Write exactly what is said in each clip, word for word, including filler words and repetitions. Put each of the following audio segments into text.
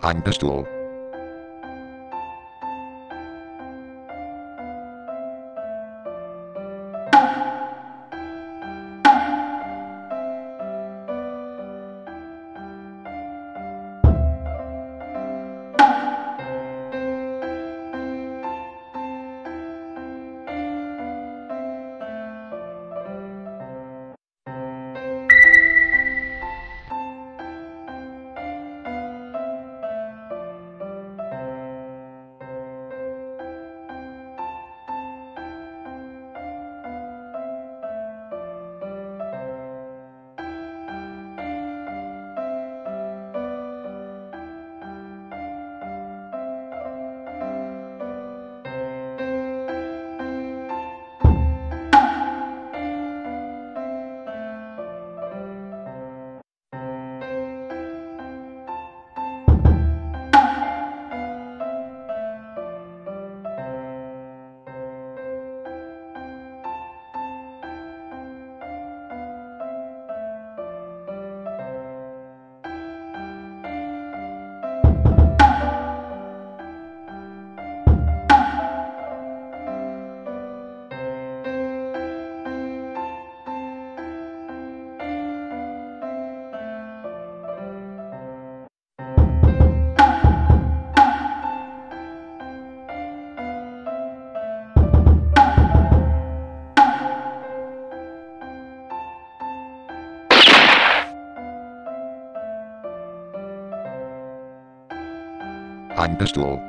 I'm Pistol. I'm Pistol.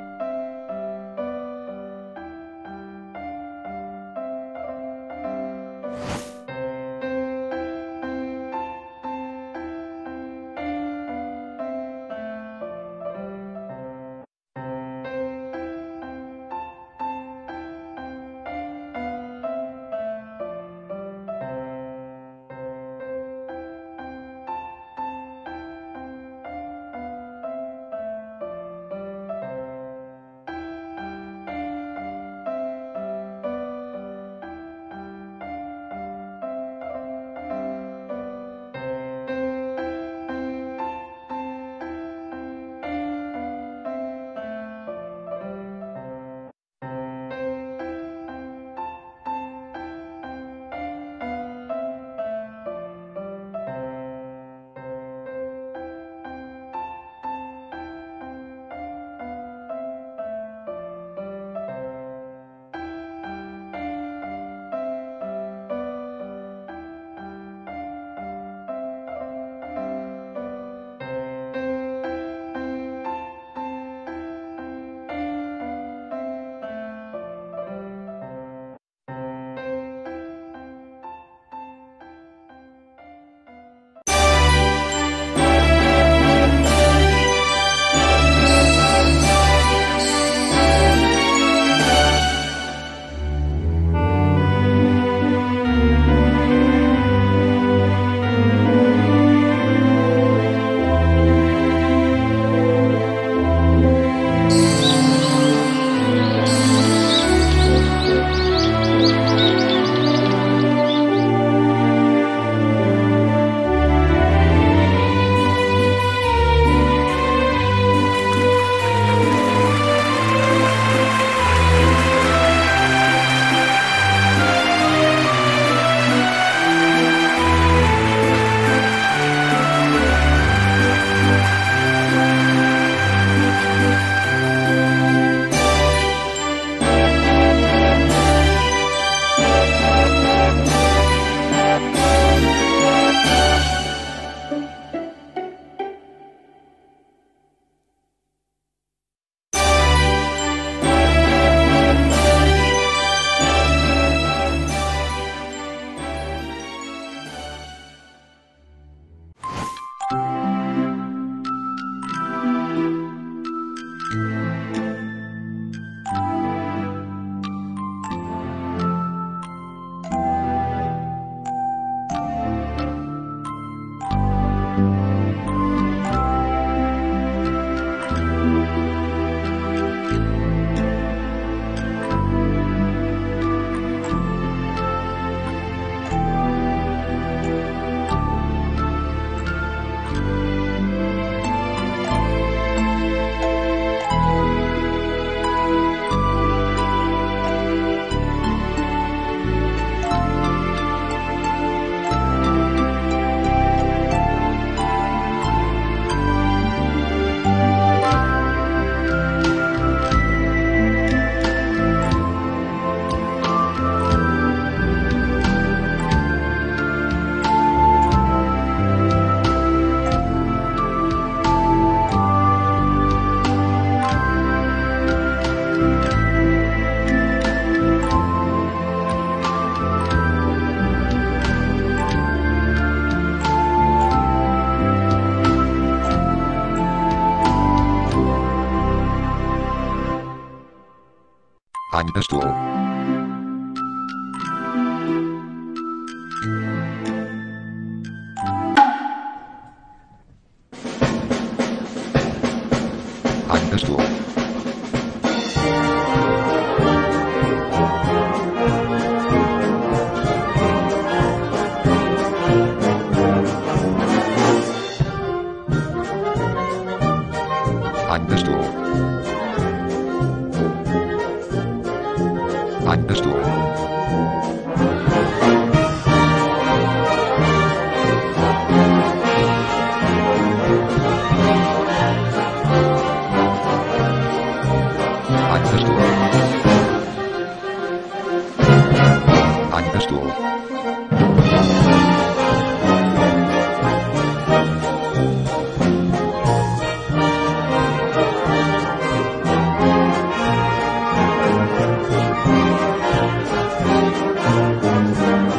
Ein Pistol. Ein Pistol. Ein Pistol. Ein Pistol. Ein Pistol. Ein Pistol. Thank you.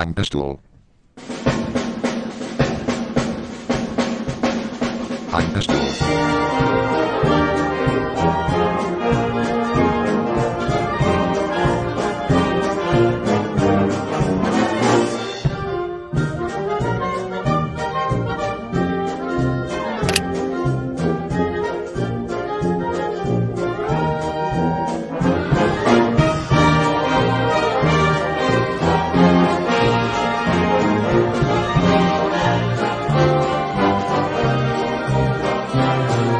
I'm Pistol. I'm Pistol. Thank you.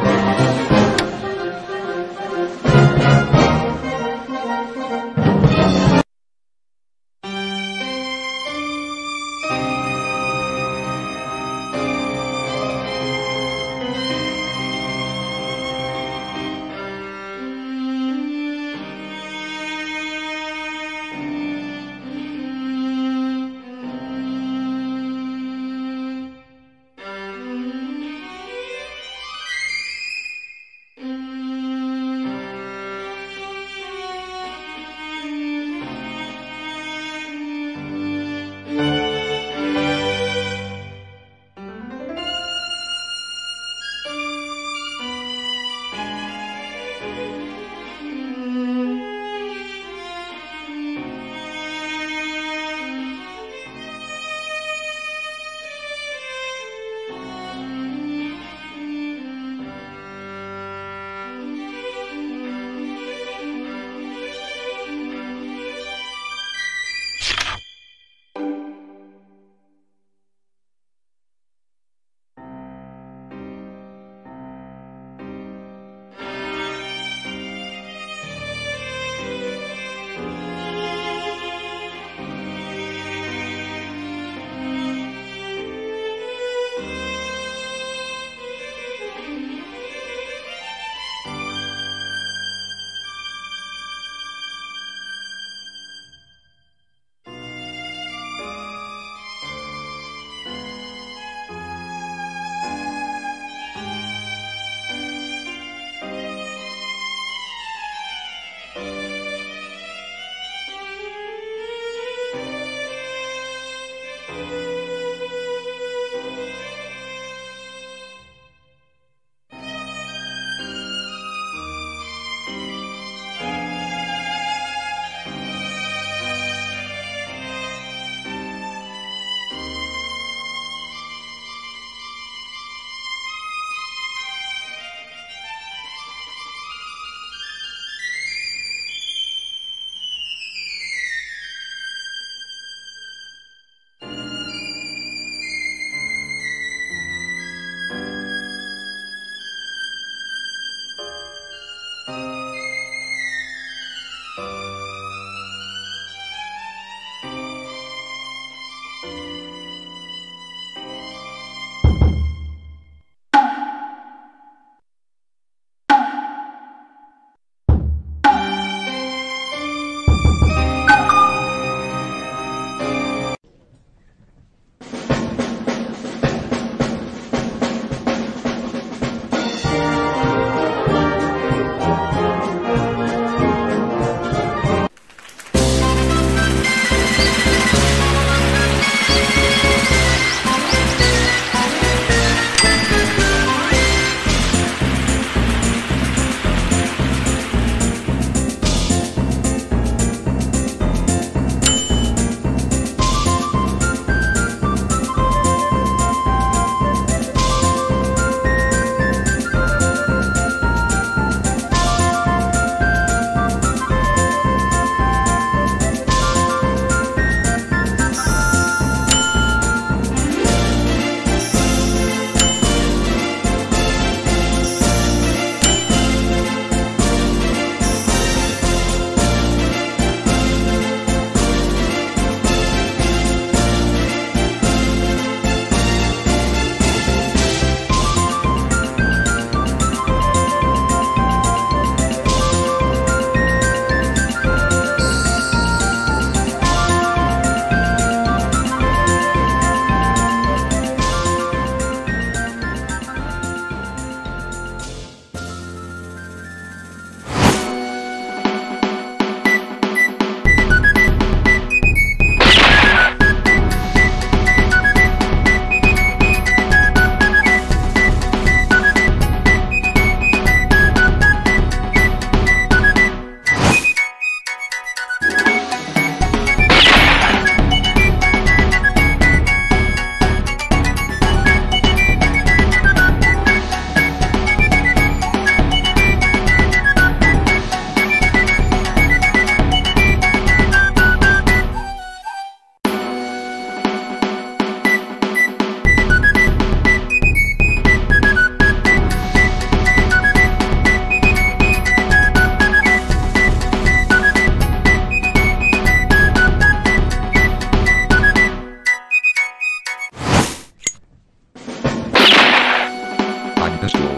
Pistol.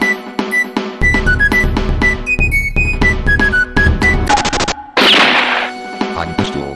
Heisei Pistol.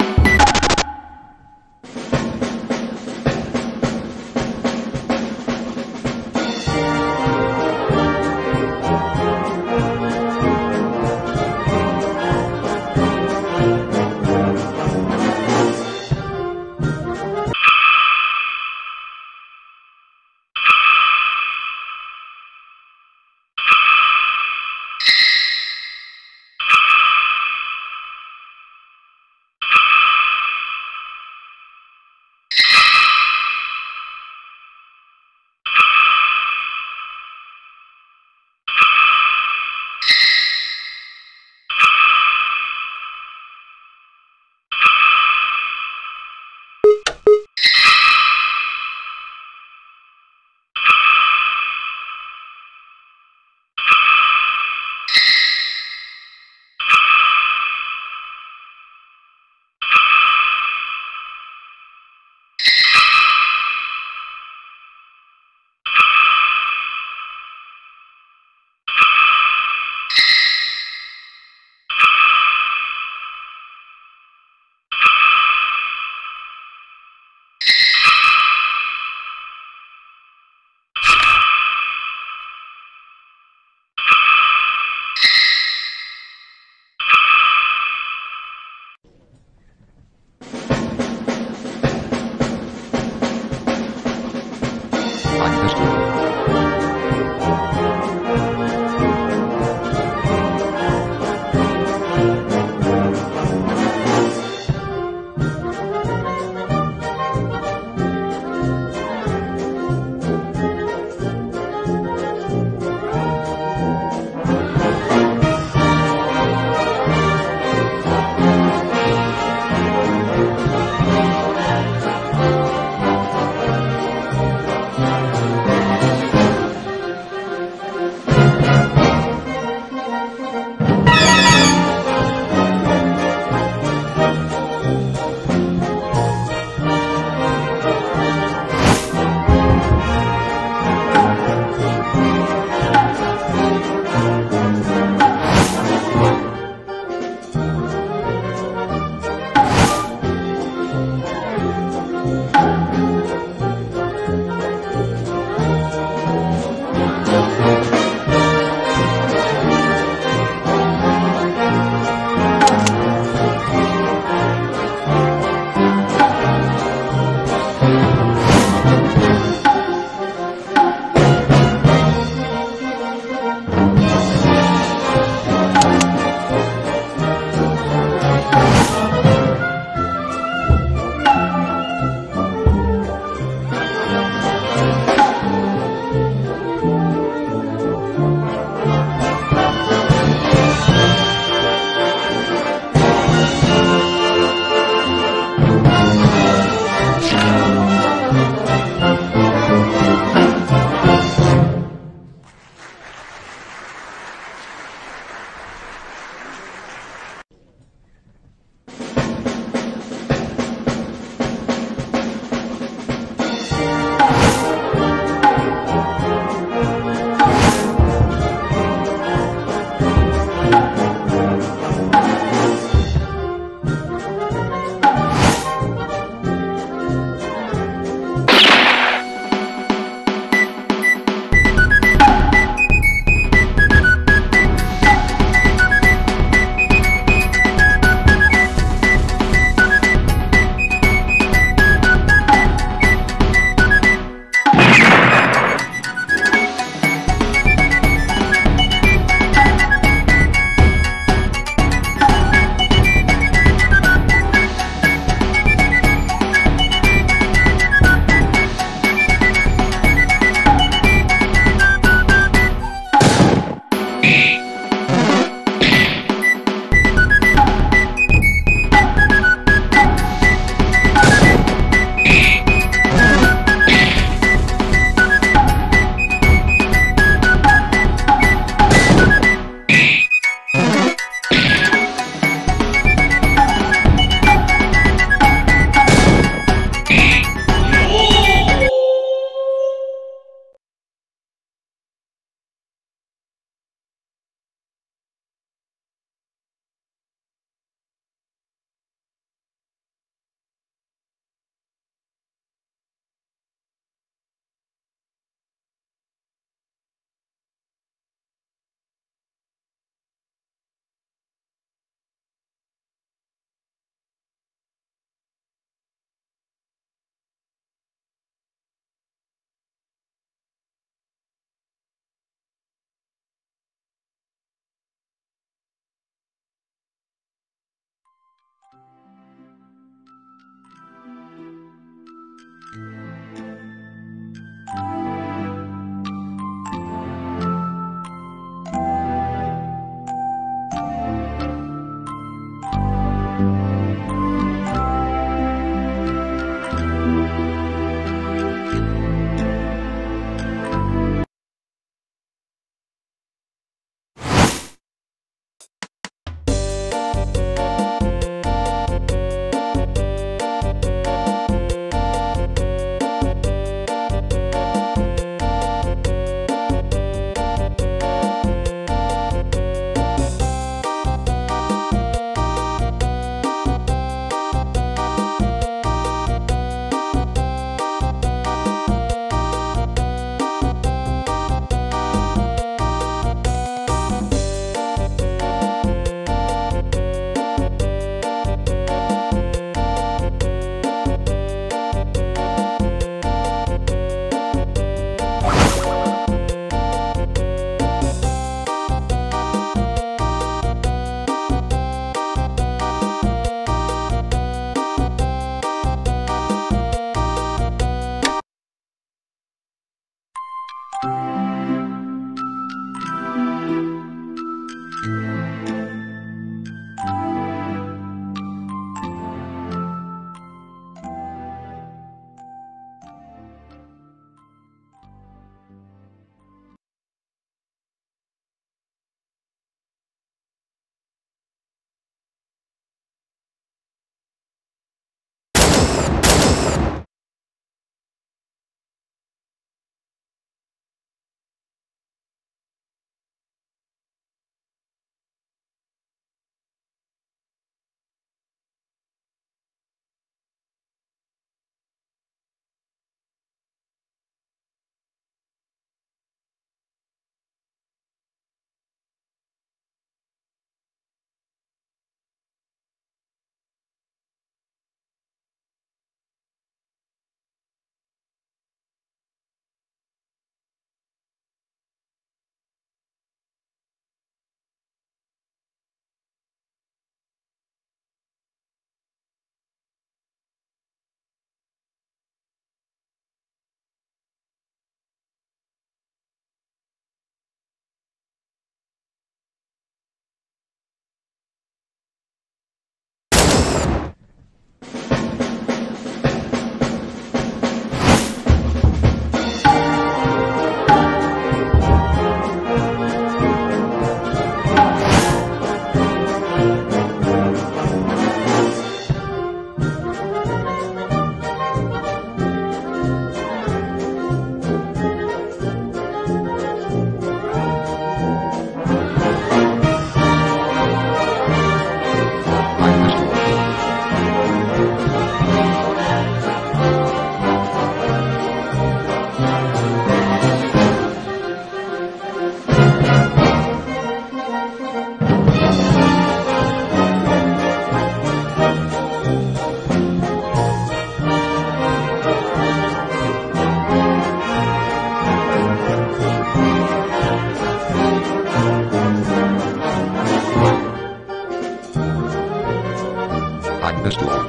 Pistol.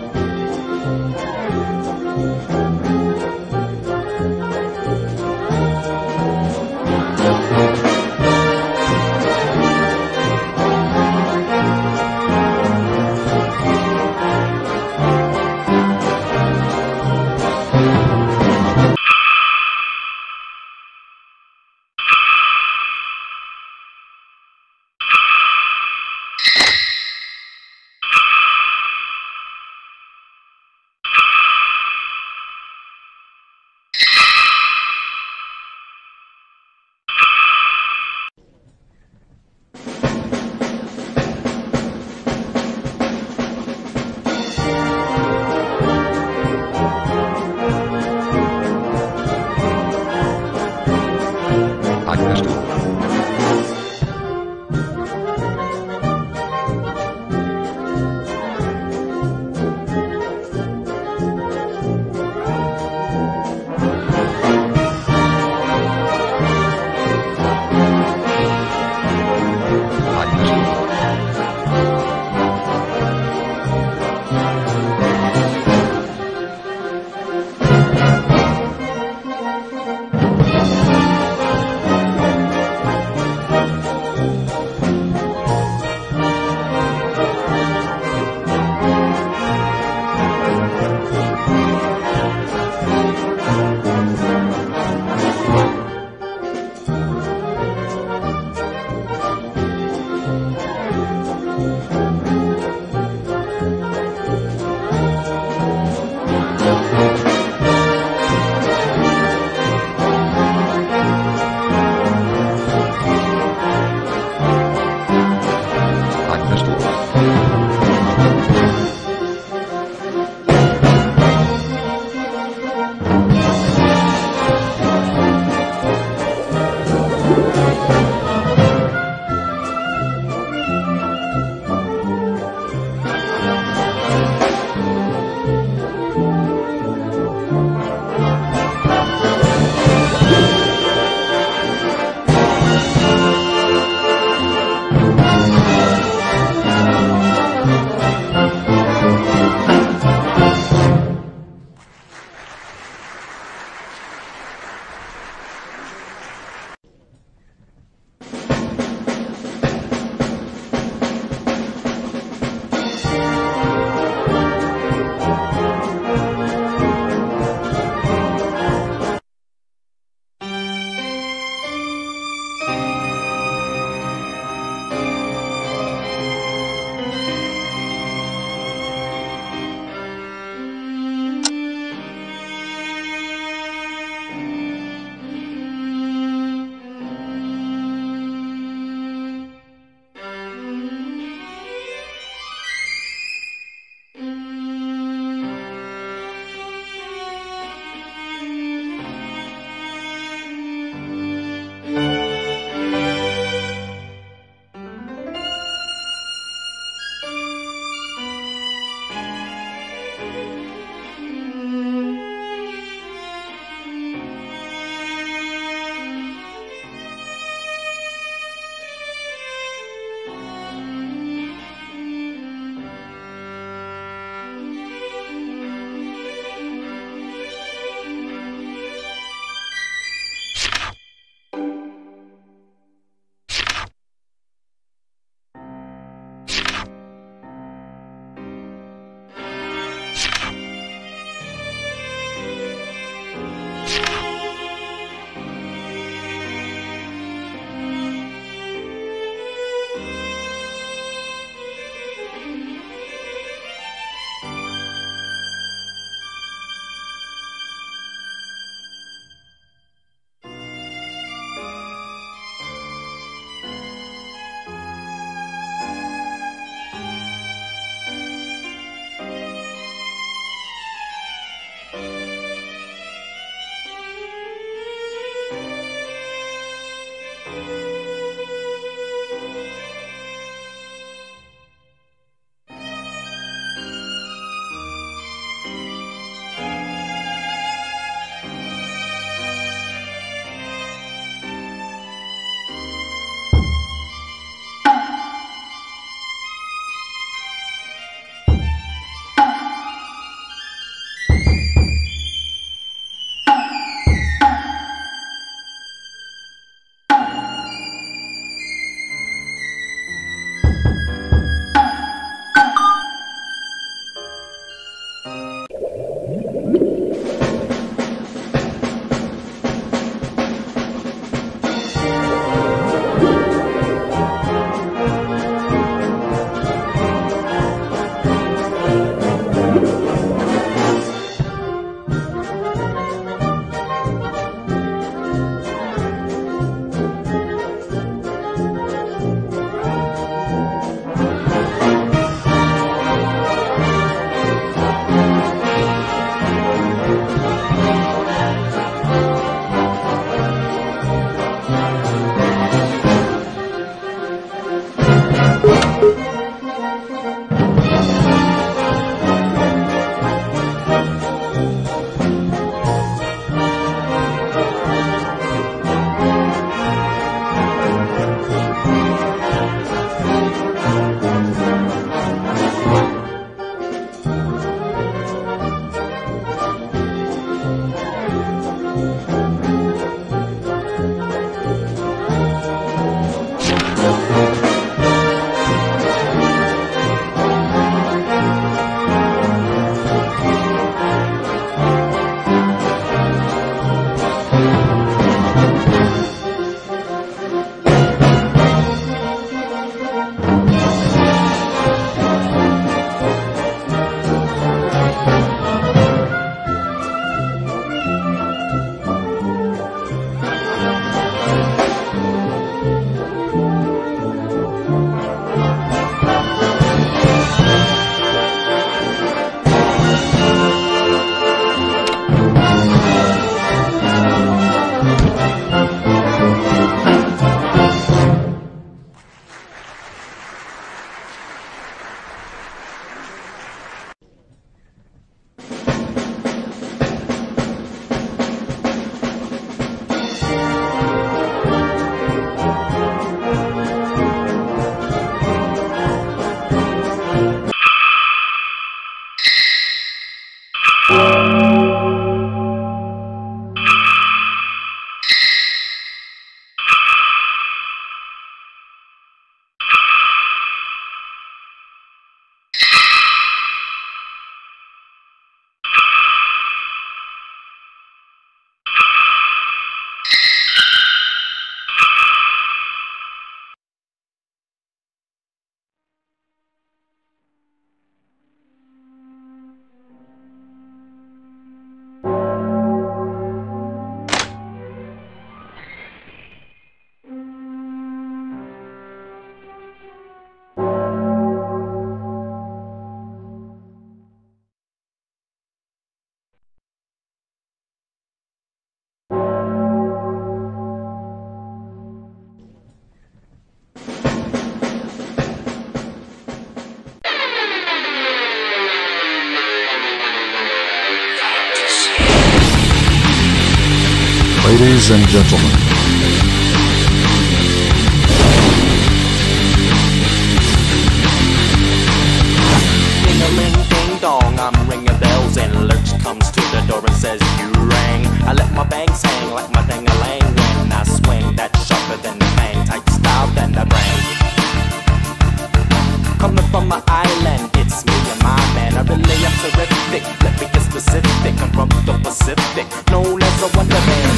Ladies and gentlemen, ding a ling ding dong, I'm ringing bells, and Lurch comes to the door and says, "You rang." I let my bangs hang like my dang a lang when I swing that sharper than the bang, tight style than the brain. Coming from my island, it's me and my man. I really am terrific. Let me get specific. I'm from the Pacific, known as the Wonderland.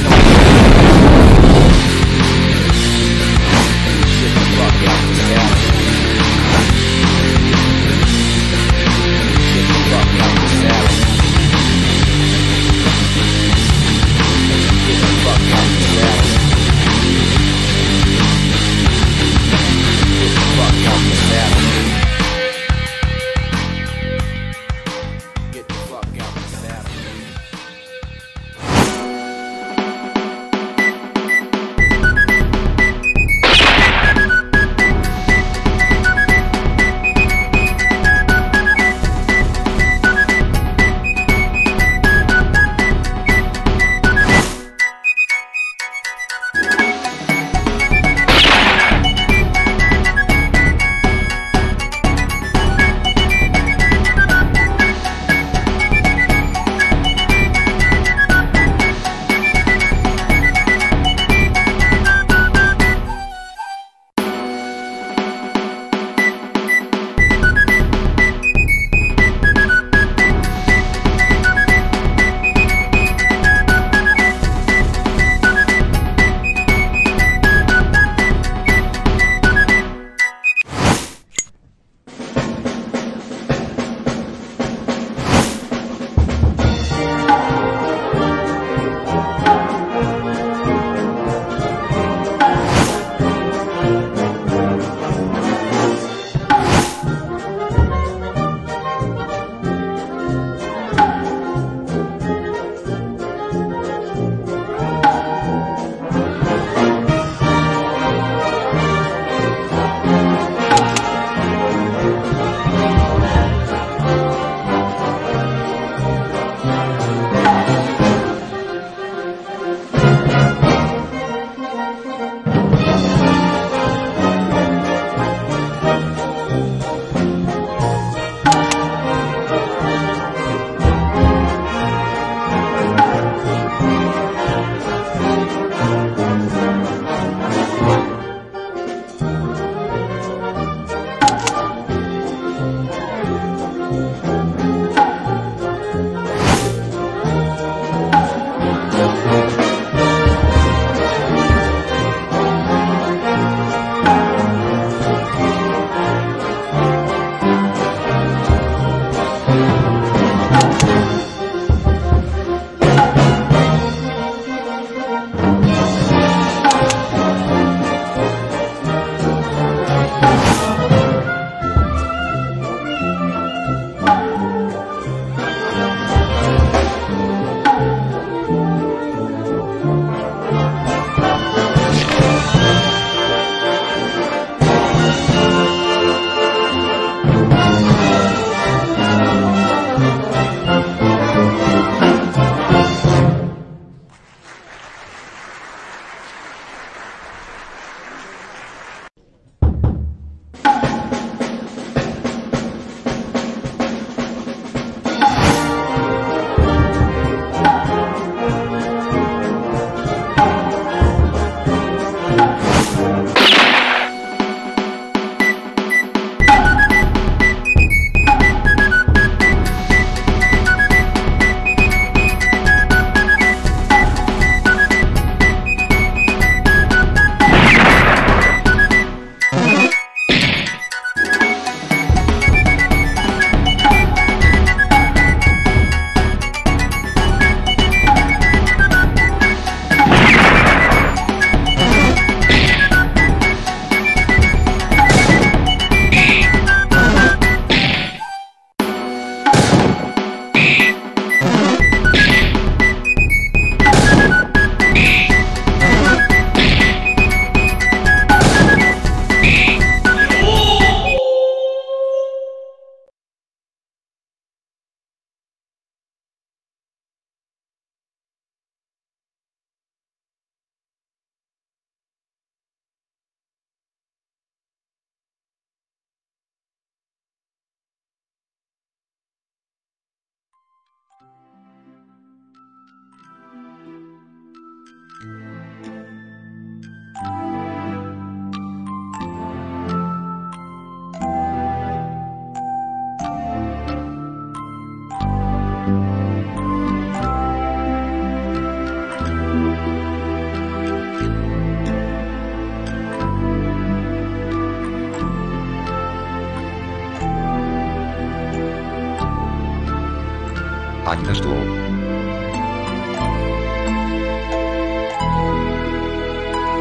Pistol.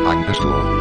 Heisei Pistol. Heisei Pistol.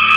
You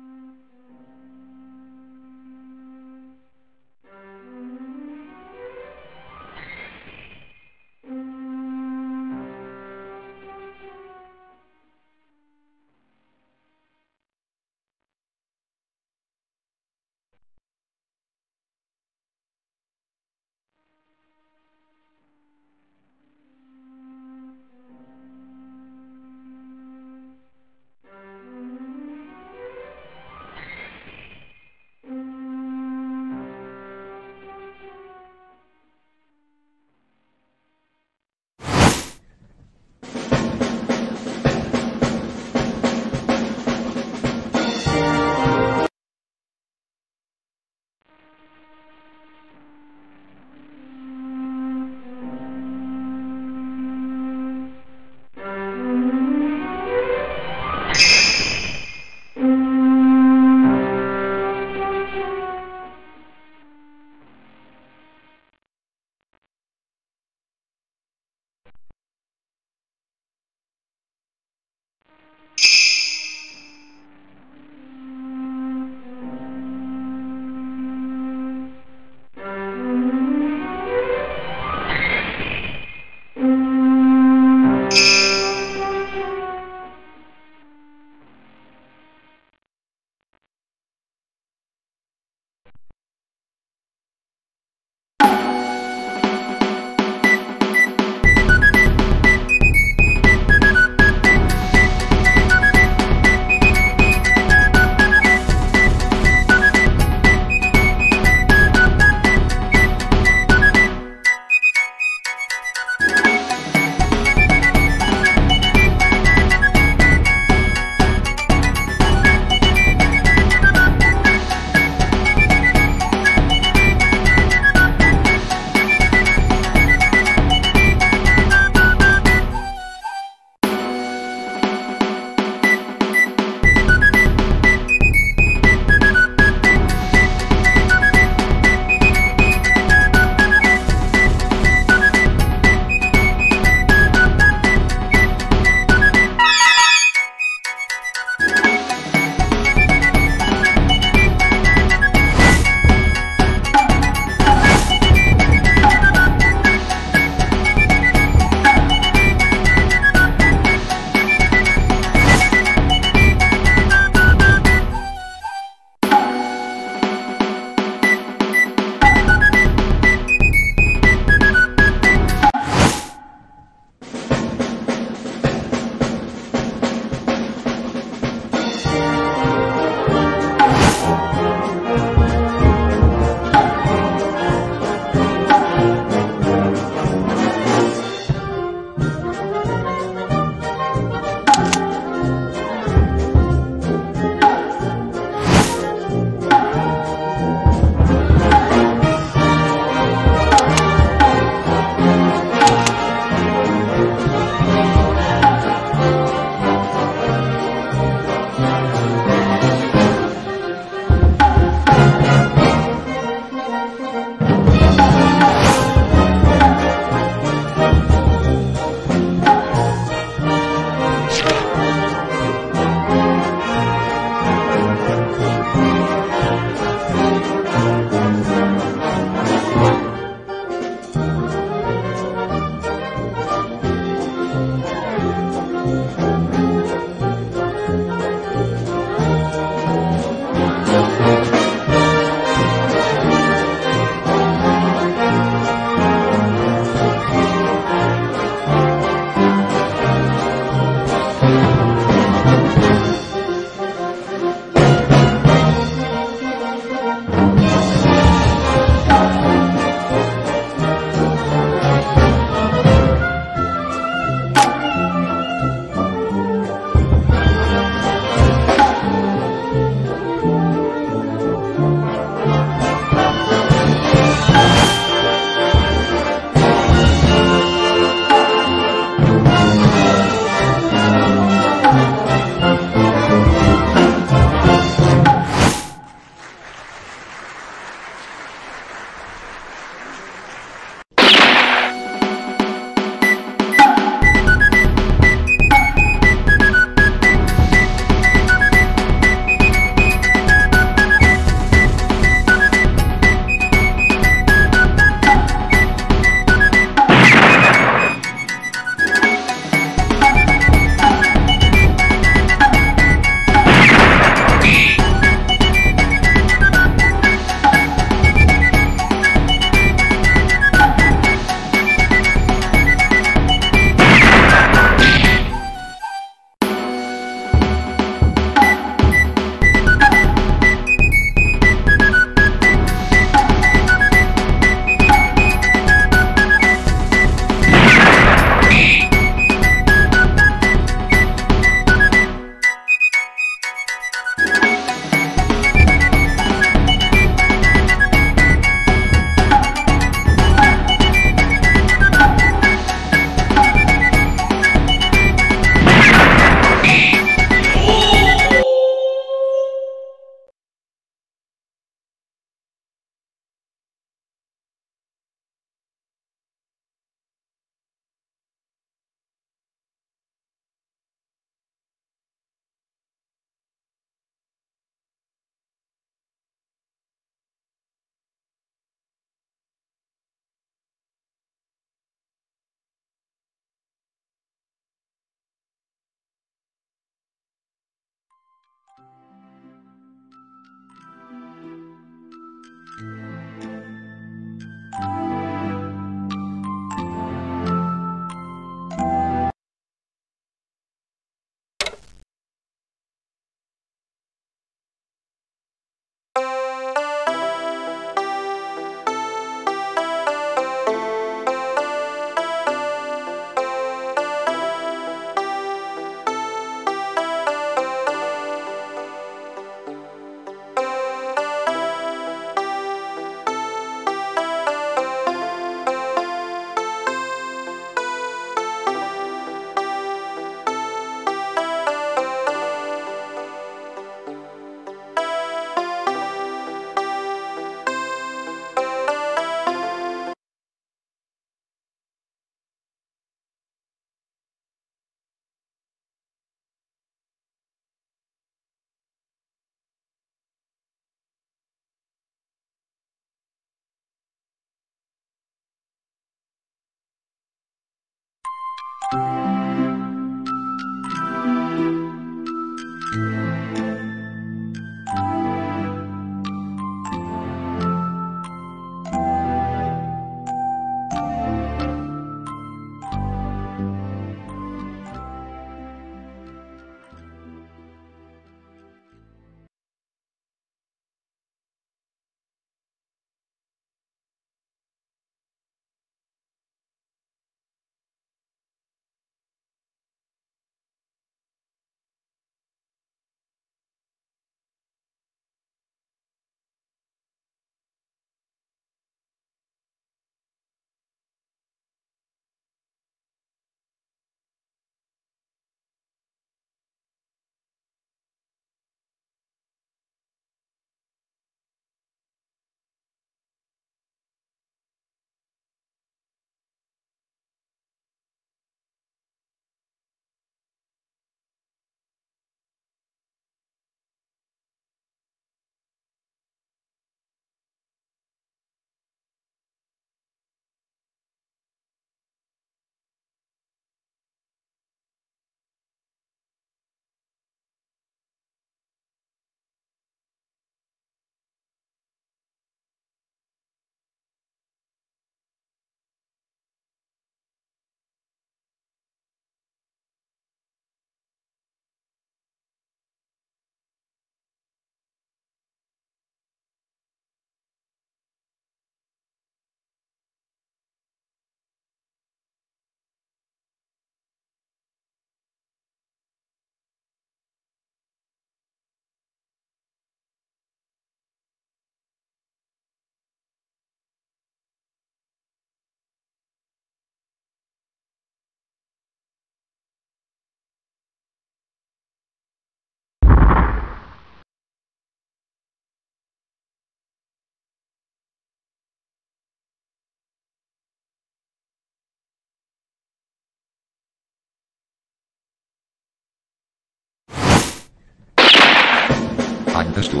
behind the stool.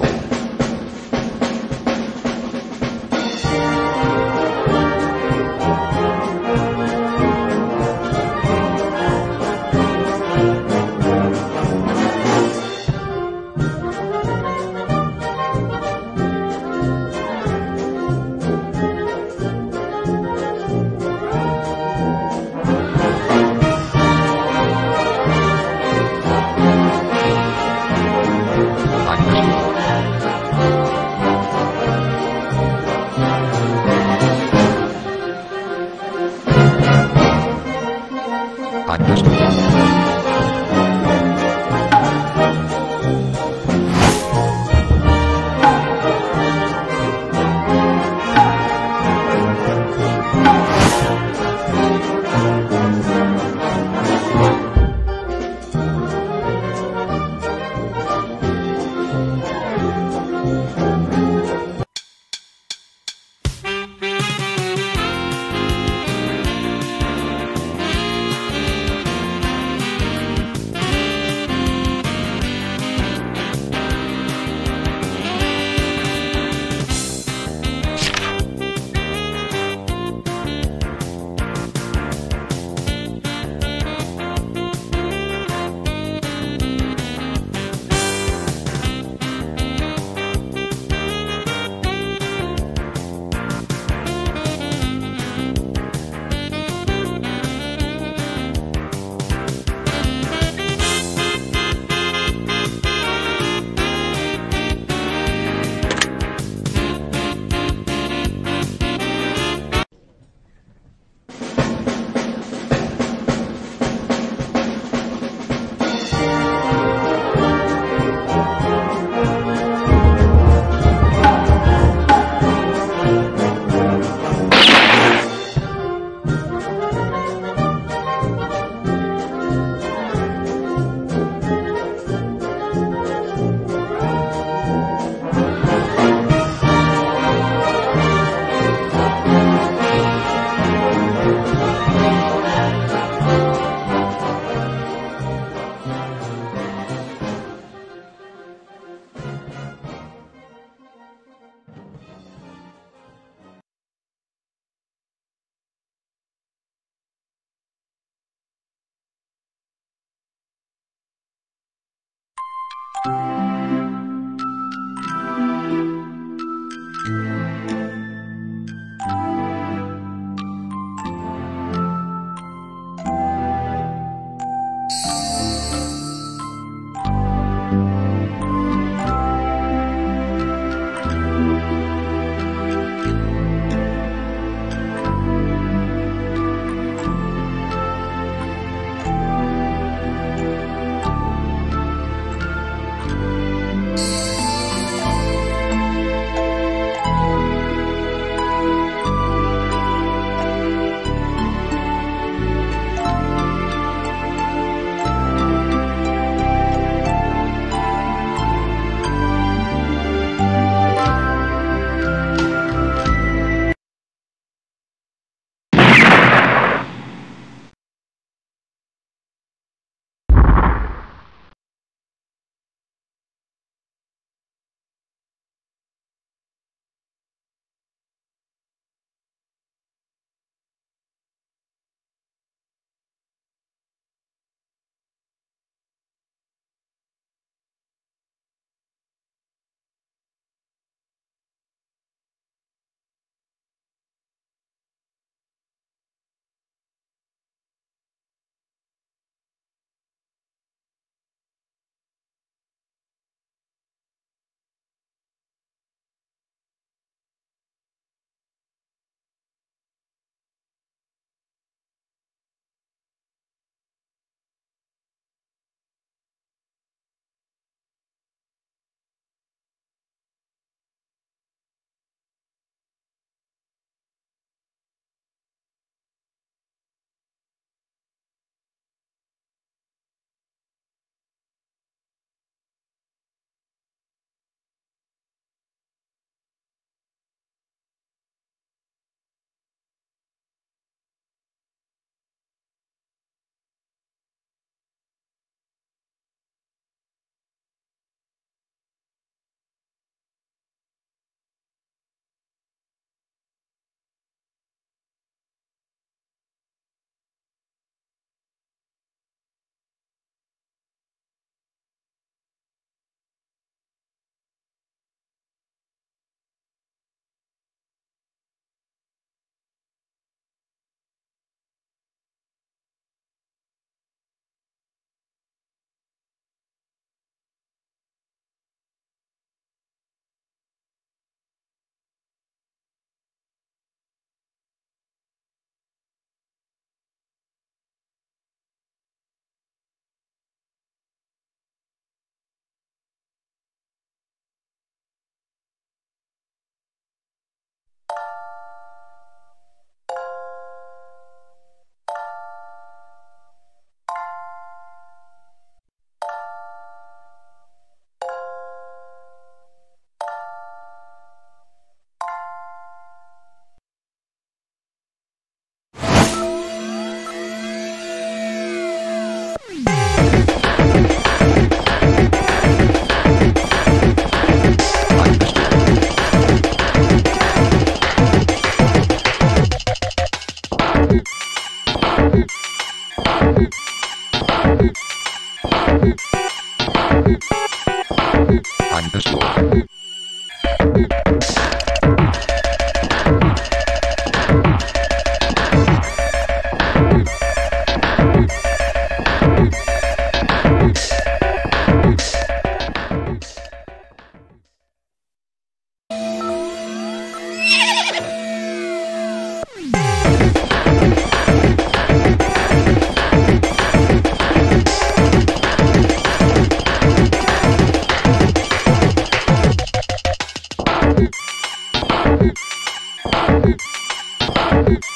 Heisei Pistol. Heisei Pistol. Heisei Pistol. Heisei Pistol.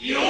Yo!